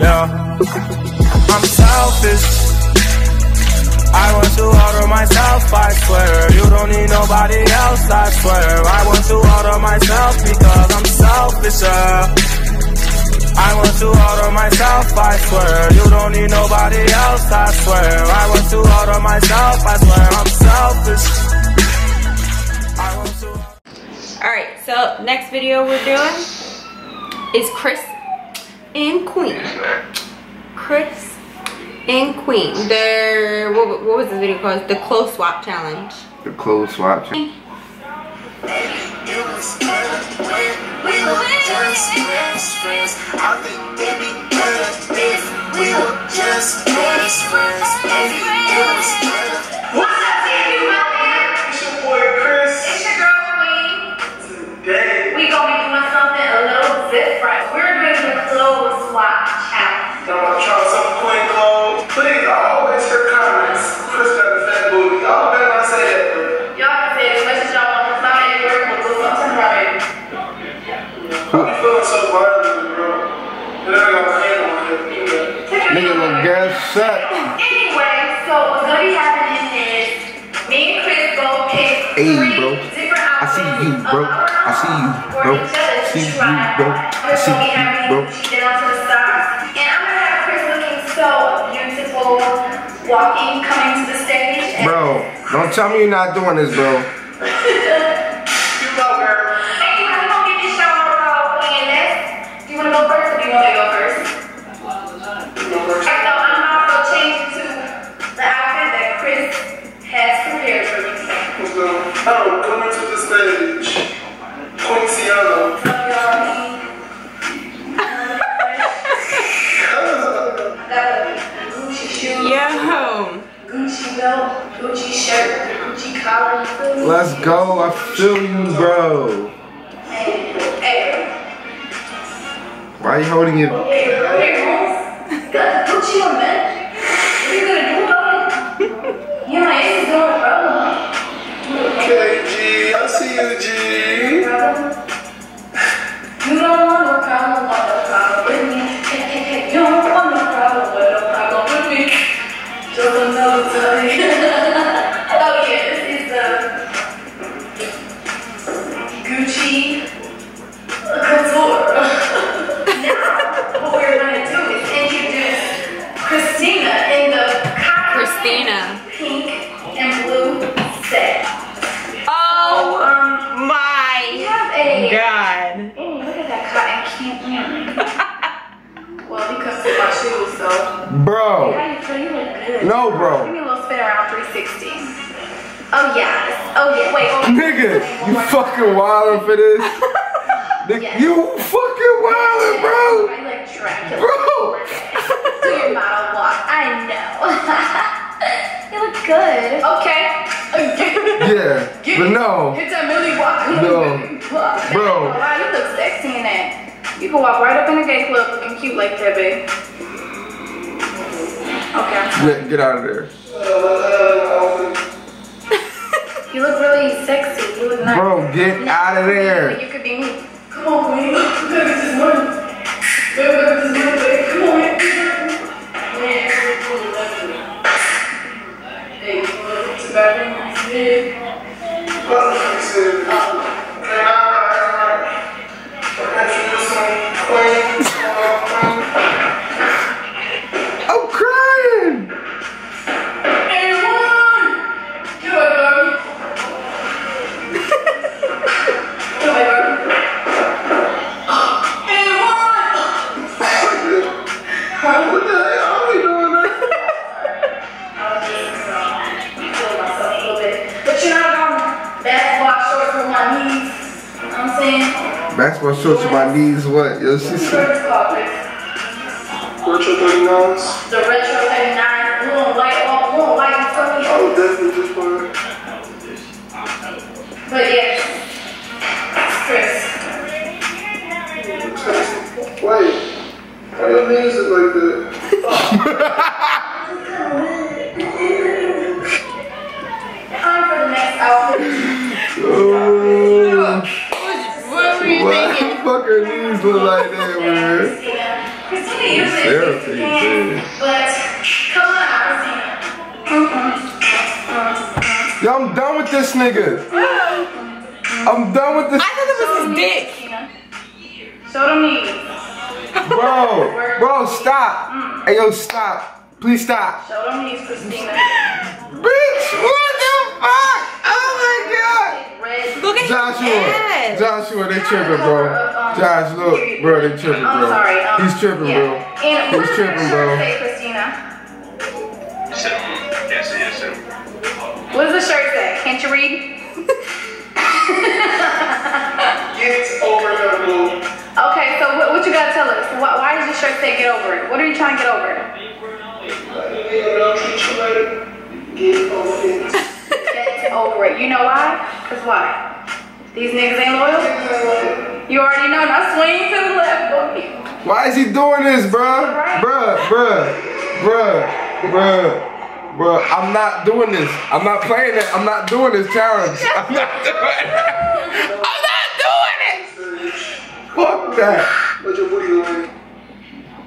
Yeah. I'm selfish, I work too hard on myself, I swear. You don't need nobody else, I swear. I work too hard on myself because I'm selfish, I work too hard on myself, I swear. You don't need nobody else, I swear. I work too hard on myself, I swear. I'm selfish. Alright, so next video we're doing is Chris and Queen. Chris and Queen. Their, what was this video called? The Clothes Swap Challenge. The Clothes Swap Challenge. Anyway, so what's gonna be happening is me and Chris go pick three different outfits. I see you, bro. I see you, bro. I see you, bro. Then onto the side, and I'm gonna have Chris looking so beautiful, walking, coming to the stage. Bro, don't tell me you're not doing this, bro. Let's go, I feel you, bro. Why are you holding it? Okay, G, I see you, G. You don't want no problem, with me. You don't want no problem, with me. Just another time. Bro. No, bro. Give me a little spin around 360. Oh, yeah. Oh, yeah. Wait. Oh, nigga, you fucking wildin' for this. Yes. You fucking wildin', bro. I like Dracula. Bro. Do your model walk. I know. You look good. Okay. Yeah. But no. Hit that Millie walk. No. Bro. Wow, you look sexy in that. You can walk right up in the gay club looking cute like that, babe. Okay. Get out of there. You look really sexy. You look nice. Bro, get out of there. You could be me. Come on, Queen. Look at this money. Look at this money, baby. Come on, man. Hey, it's about to be nice. Basketball shorts to my knees, what? Yo, she's retro 39s? The retro 39, blue and white, all blue and white and fucking. Oh, definitely just for it. But yeah. Chris. Wait. Why do you use it like that? Time for the next outfit. Oh. What What the fuck are these look like that, man? Therapy. Yo, I'm done with this nigga. I'm done with this. I thought it was his dick. Show them knees. Bro, stop. Hey, yo, stop. Please stop. Show them knees, Christina. Bitch, what the fuck? Oh my god. Look at Joshua, they tripping, bro. Josh, look, bro, they tripping, bro. He's tripping, bro. He's tripping, bro. What does the shirt say? Can't you read? Get over the moon. Okay, so what you gotta tell us? Why does your shirt say get over it? What are you trying to get over? Get over it. You know why? Because why? These niggas ain't loyal? You already know, now swing to the left, boy. Why is he doing this, bruh? Right. Bruh. I'm not doing this. I'm not playing it. I'm not doing this challenge. I'm not doing it. I'm not doing it! Fuck that. What's your booty like?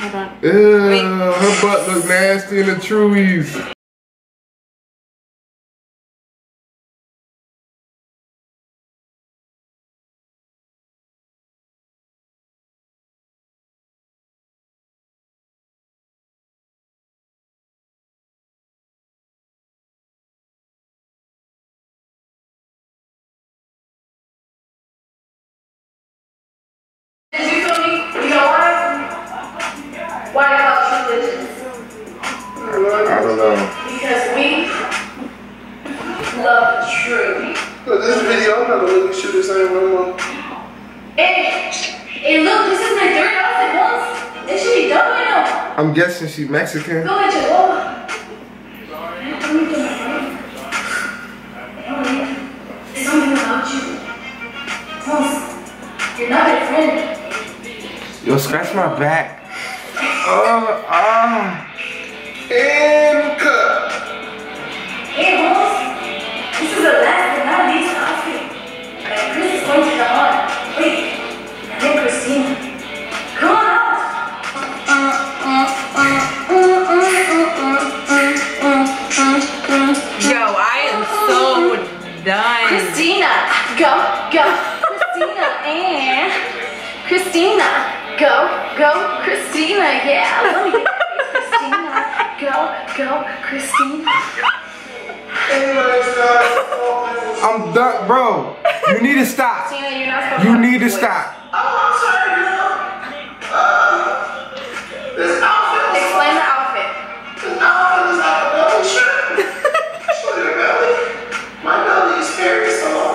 Hold on. Ew, her butt looks nasty in the truies. I'm guessing she's Mexican. Go at your woman. There's something about you. You're not a friend. Yo, scratch my back. And cut. Hey, Holmes. This is the last but not least outfit. Like, Chris is going to the heart. Wait. And then Christina. Come on. Done. Christina, go, Christina, and Christina, go, Christina, yeah. Let me get Christina, go, Christina. I'm done, bro. You need to stop. Christina, you're not supposed to. You need to stop. Oh, I'm sorry, girl. This outfit. Explain the outfit. The outfit is not a double shirt. Show your belly. My belly is very small.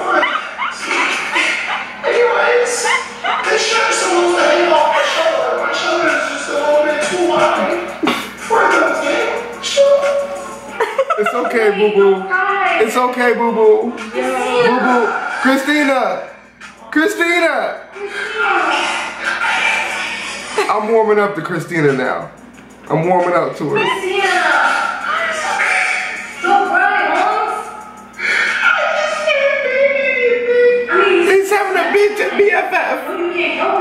Anyways, this shirt is supposed to hang off my shoulder. My shoulder is just a little bit too wide for the game show. It's okay, boo boo. It's okay, boo boo. Boo boo. Christina. I'm warming up to Christina now. I'm warming up to her. Christina. BFF.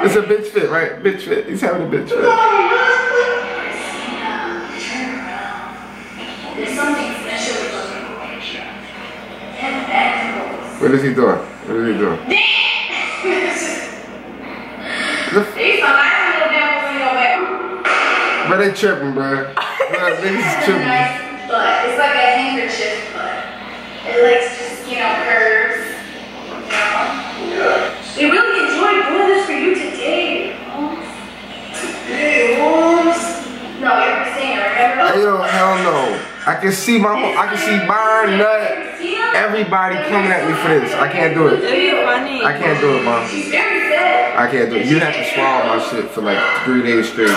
It's a bitch fit, right? Bitch fit. He's having a bitch fit. What is he doing? But they tripping, bruh. Niggas is tripping. But it's like a handkerchief, but it likes just, you know, curves. We really enjoyed doing this for you today, Holmes. Hey, Holmes. No, you're Christina, remember? Hey, yo, hell no. I can see Byron, Nut, everybody coming at me for this. I can't do it. I can't do it, Mom. I can't do it. You have to swallow my shit for like 3 days straight.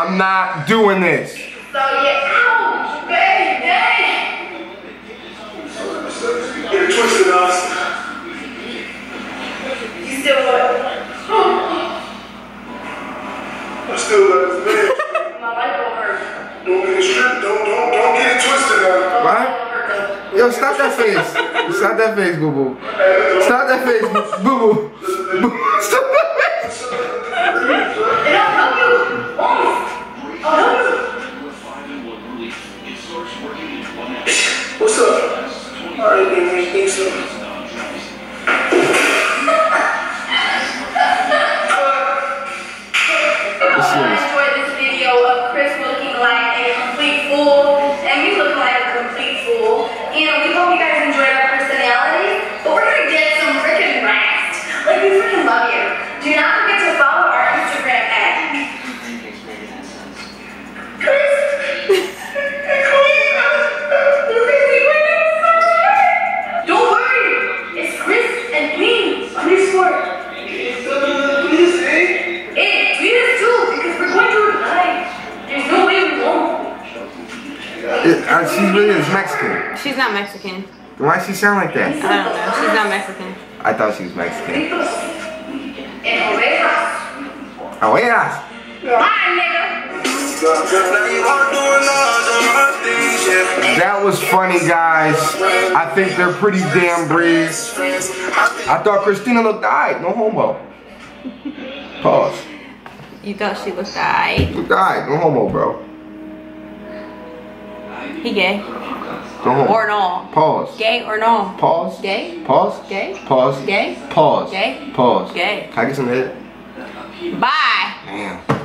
I'm not doing this. Yo, stop Slap that face. Slap that face, boo boo. Slap that face, boo boo. Slap that face. What's up? Alright, baby. Thanks so much. She's really Mexican. She's not Mexican. Then why does she sound like that? I don't know. She's not Mexican. I thought she was Mexican. Ovejas. That was funny, guys. I think they're pretty damn breeze. I thought Christina looked alright. No homo. Pause. You thought she looked alright. Looked alright. No homo, bro. He gay. Or no. Pause. Gay or no. Pause. Gay. Pause. Gay. Pause. Gay. Pause. Gay. Pause. Gay. Can I get some head? Bye. Damn.